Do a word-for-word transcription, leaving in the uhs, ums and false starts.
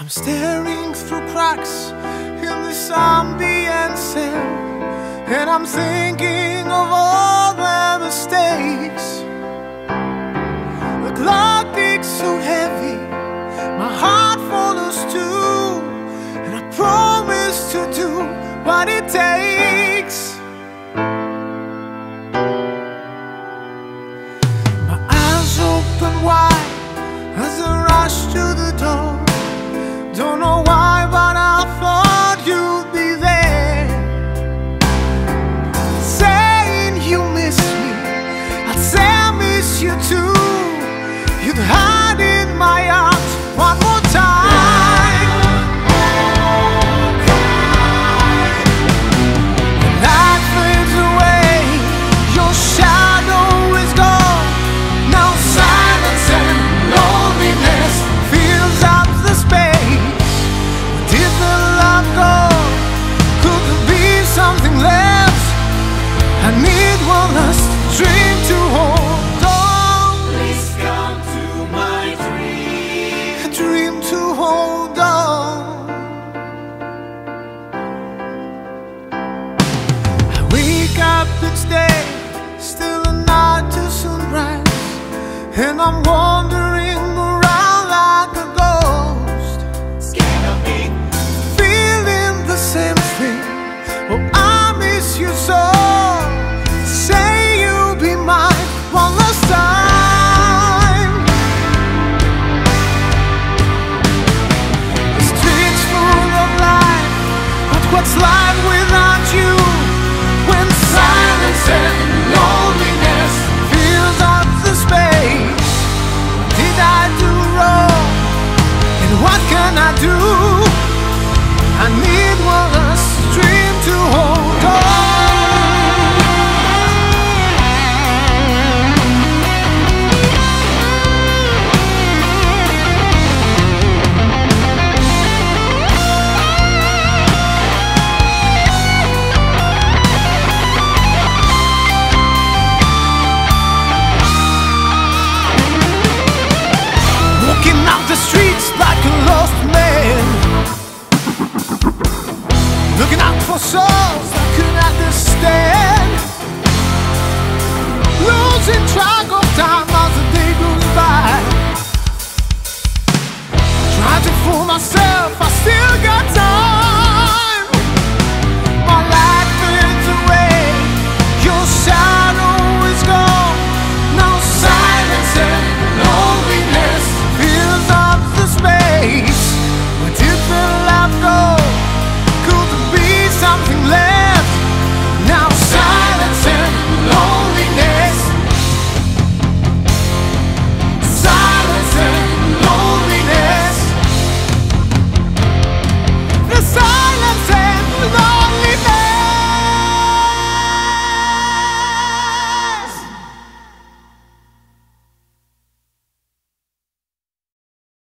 I'm staring through cracks in this ambient cell, and I'm thinking of all the mistakes. The clock beats so heavy, my heart follows too, and I promise to do what it takes. My eyes open wide as I rush to the door. Don't know why, but I thought you'd be there, saying you miss me. I'd say I miss you too. You'd hide in my arms one more time, the night fades away, your shadow is gone. Now silence and loneliness fills up the space. Something left, I need one last dream to hold on. Please come to my dream, a dream to hold on. I wake up each day, still a night to sunrise, and I'm wandering around like a ghost, scared of me, feeling the same thing. Oh, I miss you so. Say you'll be mine one last time. The streets full of life, but what's life without you? When silence and loneliness fills up the space, what did I do wrong? And what can I do? I need one last dream to hold on. Walking up the streets like a lost man, looking out for souls I couldn't understand, losing track of time as the day goes by, trying to fool myself, I still get